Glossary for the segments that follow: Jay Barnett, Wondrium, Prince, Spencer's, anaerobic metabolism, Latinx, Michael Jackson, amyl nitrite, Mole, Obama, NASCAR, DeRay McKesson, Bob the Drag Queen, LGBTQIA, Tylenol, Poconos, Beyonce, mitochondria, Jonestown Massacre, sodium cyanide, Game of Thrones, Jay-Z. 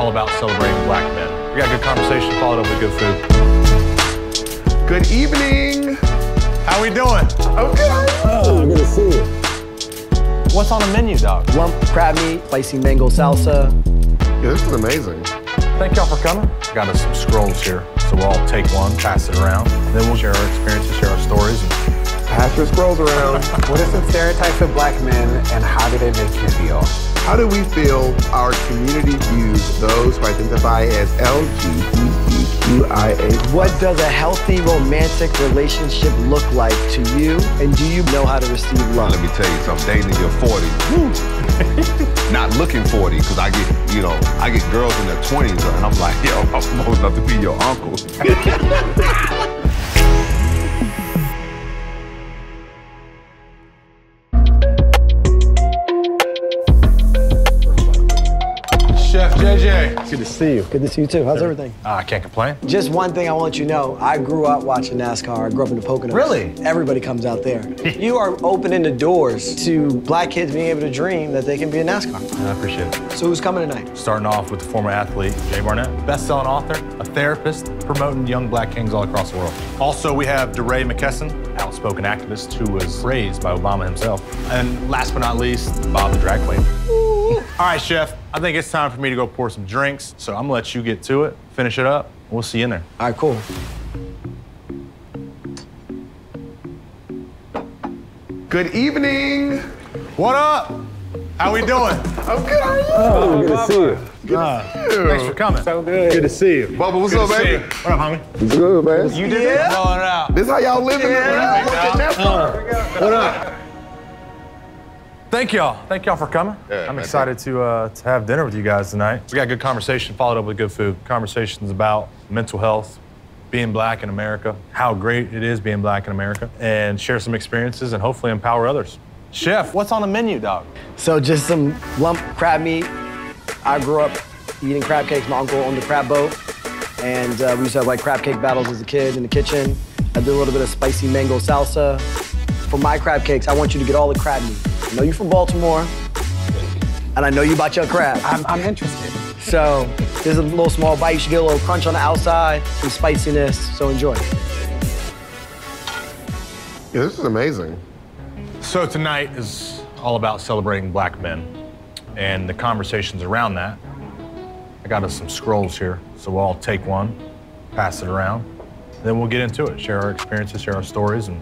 all about celebrating black men. We got a good conversation, followed up with good food. Good evening. How we doing? Okay. Oh, good to see you. What's on the menu, dog? Lump crab meat, spicy mango salsa. Yeah, this is amazing. Thank y'all for coming. Got us some scrolls here, so we'll all take one, pass it around, and then we'll share our experiences, share our stories. Pass your scrolls around. What are some stereotypes of black men, and how do they make you feel? How do we feel our community views those who identify as LGBTQIA? What does a healthy romantic relationship look like to you, and do you know how to receive love? Let me tell you something, dating your 40s, not looking 40, because I get, you know, I get girls in their 20s, and I'm like, yo, I'm old enough to be your uncle. Good to see you. Good to see you too. How's everything? I can't complain. Just one thing I want you to know. I grew up watching NASCAR. I grew up in the Poconos. Really? Everybody comes out there. You are opening the doors to black kids being able to dream that they can be in NASCAR. I appreciate it. So who's coming tonight? Starting off with the former athlete, Jay Barnett, best-selling author, a therapist, promoting young black kings all across the world. Also, we have DeRay McKesson, outspoken activist who was raised by Obama himself. And last but not least, Bob the Drag Queen. All right, Chef, I think it's time for me to go pour some drinks, so I'm gonna let you get to it, finish it up, and we'll see you in there. All right, cool. Good evening. What up? How we doing? I'm good, how are you? Oh, good to see you. Good to see you. Thanks for coming. So good. Good to see you. Bubba, what's up, baby? What up, homie? What's good, man? You did it? Blowing it out. This how y'all living? Yeah. What up? Thank y'all. Thank y'all for coming. Yeah, I'm excited to have dinner with you guys tonight. We got a good conversation followed up with good food. Conversations about mental health, being black in America, how great it is being black in America, and share some experiences and hopefully empower others. Chef, what's on the menu, dog? So just some lump crab meat. I grew up eating crab cakes. My uncle owned a crab boat, and we used to have like crab cake battles as a kid in the kitchen. I did a little bit of spicy mango salsa. For my crab cakes, I want you to get all the crab meat. I know you're from Baltimore, and I know you about your crab. I'm interested. So there's a little small bite. You should get a little crunch on the outside, some spiciness, so enjoy. Yeah, this is amazing. So tonight is all about celebrating black men and the conversations around that. I got us some scrolls here, so we'll all take one, pass it around, then we'll get into it, share our experiences, share our stories, and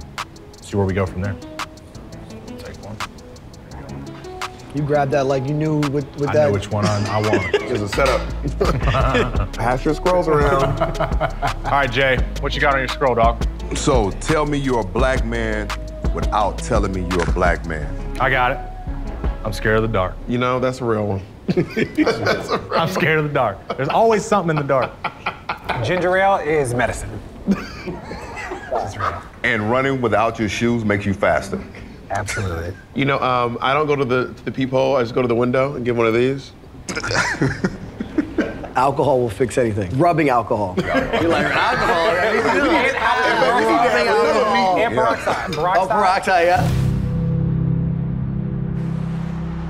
see where we go from there. You grabbed that like you knew with that. I knew which one I wanted. It was a setup. Pass your scrolls around. All right, Jay, what you got on your scroll, dog? So tell me you're a black man without telling me you're a black man. I got it. I'm scared of the dark. You know, that's a real one. That's a real one. I'm scared of the dark. There's always something in the dark. Ginger ale is medicine. That's real. And running without your shoes makes you faster. Absolutely. You know, I don't go to the peephole. I just go to the window and get one of these. Alcohol will fix anything. Rubbing alcohol. You're like, alcohol? Right? You get alcohol. And peroxide. Oh, peroxide, yeah.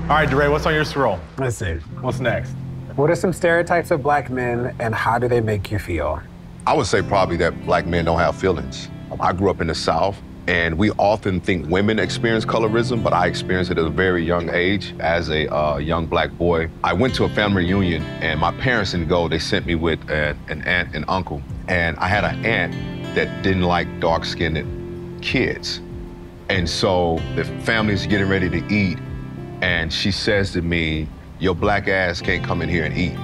All right, DeRay, what's on your scroll? Let's see. What's next? What are some stereotypes of black men, and how do they make you feel? I would say probably that black men don't have feelings. I grew up in the South. And we often think women experience colorism, but I experienced it at a very young age as a young black boy. I went to a family reunion, and my parents didn't go. They sent me with an aunt and uncle. And I had an aunt that didn't like dark-skinned kids. And so the family's getting ready to eat, and she says to me, your black ass can't come in here and eat.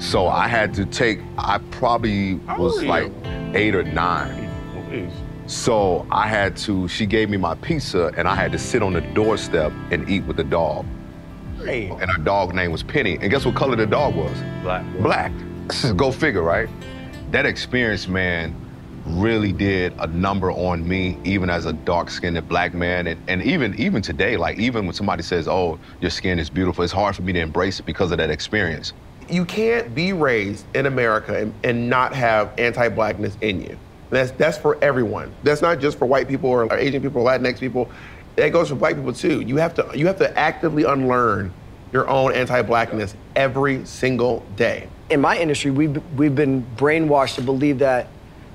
So I had to take, I probably was like 8 or 9. Please. So I had to, she gave me my pizza, and I had to sit on the doorstep and eat with the dog. Hey. And her dog name was Penny. And guess what color the dog was? Black. Black. This is go figure, right? That experience, man, really did a number on me, even as a dark-skinned black man. And even today, like even when somebody says, oh, your skin is beautiful, it's hard for me to embrace it because of that experience. You can't be raised in America and not have anti-blackness in you. That's for everyone. That's not just for white people or Asian people or Latinx people. That goes for black people too. You have to actively unlearn your own anti-blackness every single day. In my industry, we've been brainwashed to believe that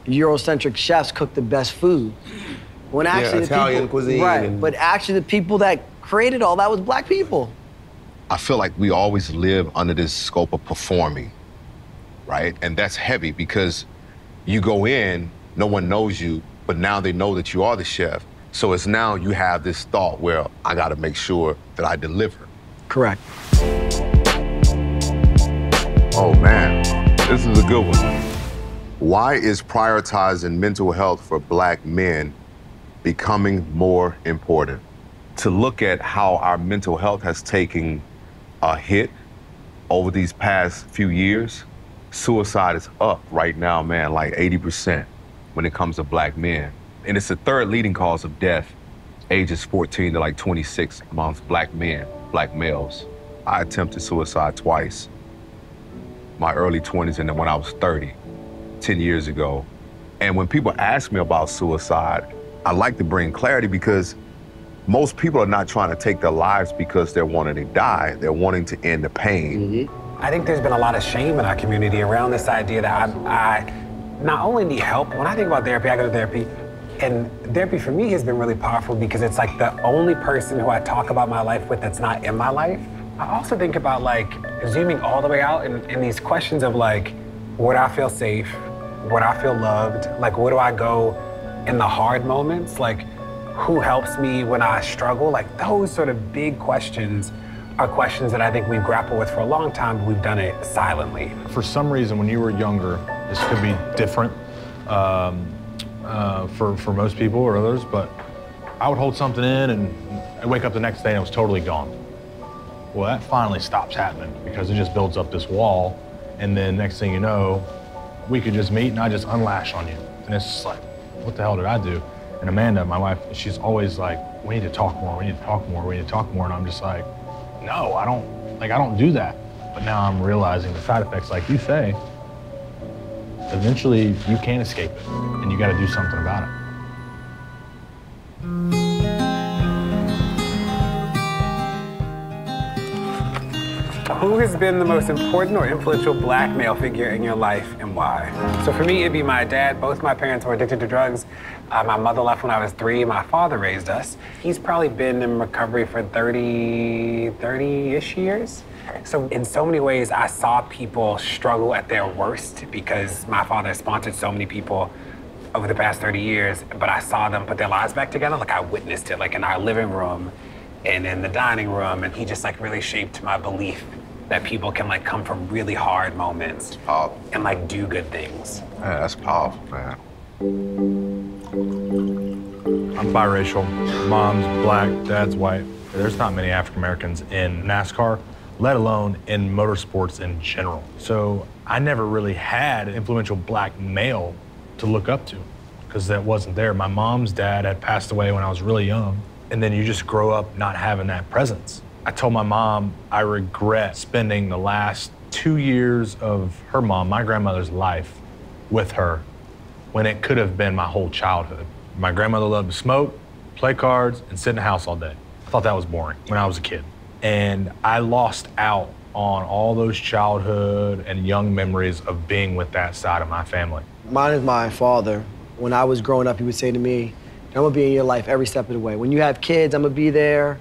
Eurocentric chefs cook the best food. When actually the Italian people, cuisine. Right, and... but actually the people that created all that was black people. I feel like we always live under this scope of performing, right? And that's heavy because you go in, no one knows you, but now they know that you are the chef. So it's now you have this thought where I gotta make sure that I deliver. Correct. Oh man, this is a good one. Why is prioritizing mental health for black men becoming more important? To look at how our mental health has taken a hit over these past few years, suicide is up right now, man, like 80% when it comes to black men. And it's the third leading cause of death, ages 14 to like 26 amongst black men, black males. I attempted suicide twice, my early 20s and then when I was 30, 10 years ago. And when people ask me about suicide, I like to bring clarity because most people are not trying to take their lives because they're wanting to die. They're wanting to end the pain. Mm-hmm. I think there's been a lot of shame in our community around this idea that I not only need help, when I think about therapy, I go to therapy. And therapy for me has been really powerful because it's like the only person who I talk about my life with that's not in my life. I also think about like zooming all the way out and these questions of like, would I feel safe? Would I feel loved? Like, where do I go in the hard moments? Like, who helps me when I struggle? Like, those sort of big questions are questions that I think we've grappled with for a long time, but we've done it silently. For some reason, when you were younger, this could be different. For most people or others, but I would hold something in and I wake up the next day and it was totally gone. Well, that finally stops happening because it just builds up this wall. And then next thing you know, we could just meet and I just unlash on you. And it's just like, what the hell did I do? And Amanda, my wife, she's always like, we need to talk more, we need to talk more, we need to talk more. And I'm just like, no, I don't do that. But now I'm realizing the side effects, like you say, eventually you can't escape it and you got to do something about it. Who has been the most important or influential black male figure in your life and why? So for me, it'd be my dad. Both my parents were addicted to drugs. My mother left when I was 3. My father raised us. He's probably been in recovery for 30-ish years. So in so many ways, I saw people struggle at their worst because my father sponsored so many people over the past 30 years, but I saw them put their lives back together. Like I witnessed it, like in our living room and in the dining room. And he just like really shaped my belief that people can like come from really hard moments and like do good things. Yeah, that's powerful, man. I'm biracial. Mom's black, dad's white. There's not many African-Americans in NASCAR, let alone in motorsports in general. So I never really had an influential black male to look up to because that wasn't there. My mom's dad had passed away when I was really young. And then you just grow up not having that presence. I told my mom I regret spending the last 2 years of her mom, my grandmother's life, with her when it could have been my whole childhood. My grandmother loved to smoke, play cards, and sit in the house all day. I thought that was boring when I was a kid. And I lost out on all those childhood and young memories of being with that side of my family. Mine is my father. When I was growing up, he would say to me, I'm gonna be in your life every step of the way. When you have kids, I'm gonna be there.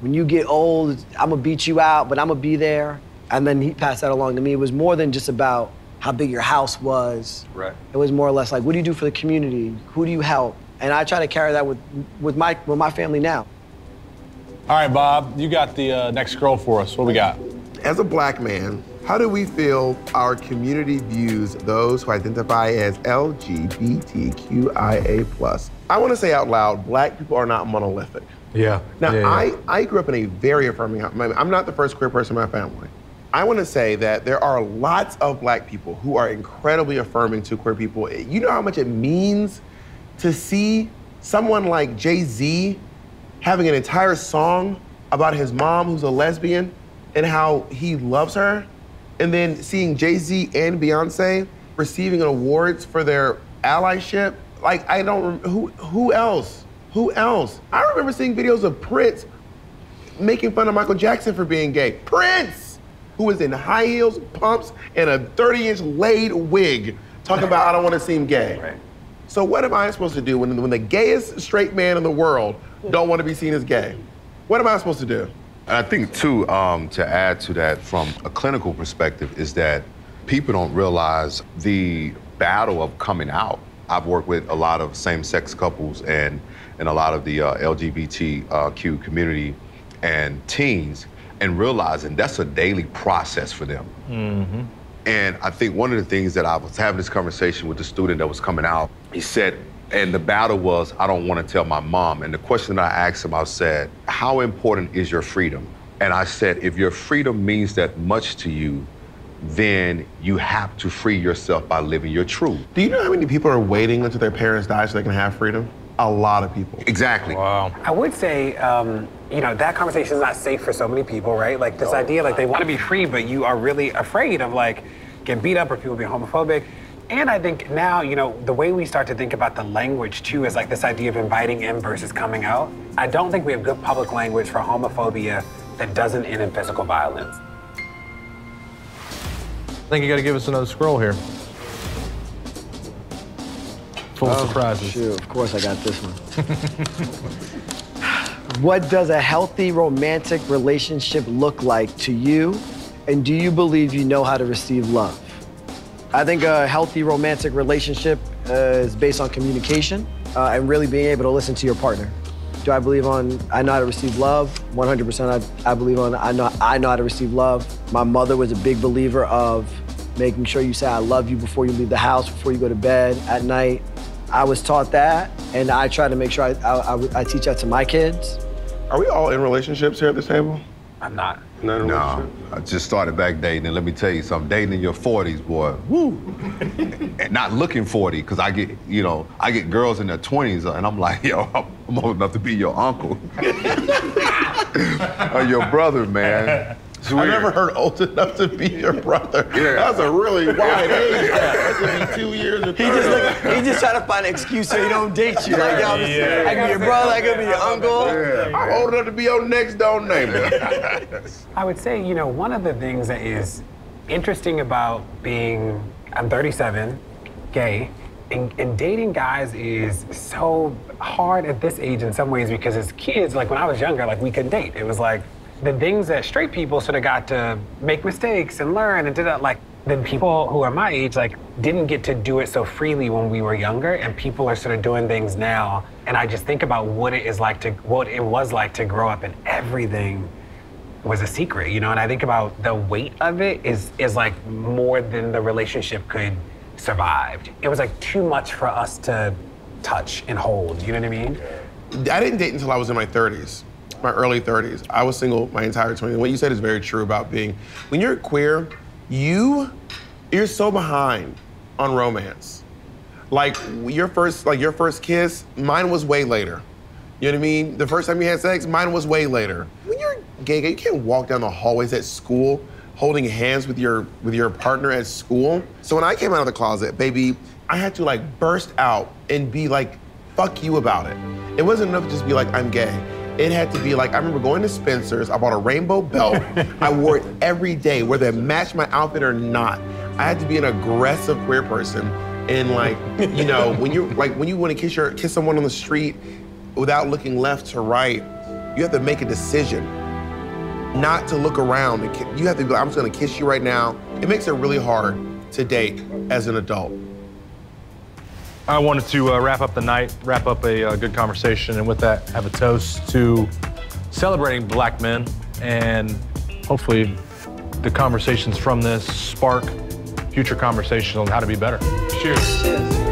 When you get old, I'm gonna beat you out, but I'm gonna be there. And then he passed that along to me. It was more than just about how big your house was. Right. It was more or less like, what do you do for the community? Who do you help? And I try to carry that with my family now. All right, Bob, you got the next scroll for us. What we got? As a black man, how do we feel our community views those who identify as LGBTQIA+? I want to say out loud, black people are not monolithic. Yeah. Now, yeah, yeah. I grew up in a very affirming house. I'm not the first queer person in my family. I want to say that there are lots of black people who are incredibly affirming to queer people. You know how much it means to see someone like Jay-Z having an entire song about his mom, who's a lesbian, and how he loves her, and then seeing Jay-Z and Beyonce receiving awards for their allyship. Like, I don't, who else? Who else? I remember seeing videos of Prince making fun of Michael Jackson for being gay. Prince, who was in high heels, pumps, and a 30-inch laid wig, talking about I don't want to seem gay. Right. So what am I supposed to do when the gayest straight man in the world don't want to be seen as gay? What am I supposed to do? I think, too, to add to that from a clinical perspective is that people don't realize the battle of coming out. I've worked with a lot of same-sex couples and a lot of the LGBTQ community and teens, and realizing that's a daily process for them. Mm-hmm. And I think one of the things that I was having this conversation with the student that was coming out, he said, and the battle was, I don't want to tell my mom. And the question that I asked him, I said, how important is your freedom? And I said, if your freedom means that much to you, then you have to free yourself by living your truth. Do you know how many people are waiting until their parents die so they can have freedom? A lot of people. Exactly. Wow. I would say, you know, that conversation is not safe for so many people, right? Like this idea, like they want to be free, but you are really afraid of like getting beat up or people being homophobic. And I think now, you know, the way we start to think about the language too is like this idea of inviting in versus coming out. I don't think we have good public language for homophobia that doesn't end in physical violence. I think you gotta give us another scroll here. Full of surprises. Shoot, of course I got this one. What does a healthy romantic relationship look like to you? And do you believe you know how to receive love? I think a healthy romantic relationship is based on communication and really being able to listen to your partner. Do I believe on I know how to receive love? 100% I believe on I know how to receive love. My mother was a big believer of making sure you say I love you before you leave the house, before you go to bed at night. I was taught that, and I try to make sure I teach that to my kids. Are we all in relationships here at this table? I'm not. Not in a relationship? I just started back dating, and let me tell you something. Dating in your 40s, boy, woo. And not looking 40, because I get, you know, I get girls in their 20s, and I'm like, yo, I'm old enough to be your uncle. Or your brother, man. I never heard old enough to be your brother. Yeah. That's a really wide age. That should be 2 years or 3 years. He just tried to find an excuse so he don't date you. Like, yo, I could be your brother, I could be your uncle. Yeah. I'm old enough to be your next door neighbor. I would say, you know, one of the things that is interesting about being, I'm 37, gay, and dating guys is so hard at this age in some ways because as kids, like when I was younger, like we couldn't date. It was like, the things that straight people sort of got to make mistakes and learn and did that, like, then people who are my age, like, didn't get to do it so freely when we were younger, and people are sort of doing things now. And I just think about what it was like to grow up and everything was a secret, you know? And I think about the weight of it is like more than the relationship could survive. It was like too much for us to touch and hold, you know what I mean? I didn't date until I was in my 30s. My early 30s. I was single my entire 20s. What you said is very true about being, when you're queer, you're so behind on romance. Like your first kiss, mine was way later. You know what I mean? The first time you had sex, mine was way later. When you're gay, you can't walk down the hallways at school holding hands with your partner at school. So when I came out of the closet, baby, I had to like burst out and be like, fuck you about it. It wasn't enough to just be like, I'm gay. It had to be like, I remember going to Spencer's, I bought a rainbow belt. I wore it every day, whether it matched my outfit or not. I had to be an aggressive queer person. And like, you know, when you want to kiss someone on the street without looking left to right, you have to make a decision not to look around. You have to be like, I'm just gonna kiss you right now. It makes it really hard to date as an adult. I wanted to wrap up the night, wrap up a good conversation, and with that, have a toast to celebrating Black men, and hopefully the conversations from this spark future conversations on how to be better. Cheers. Cheers.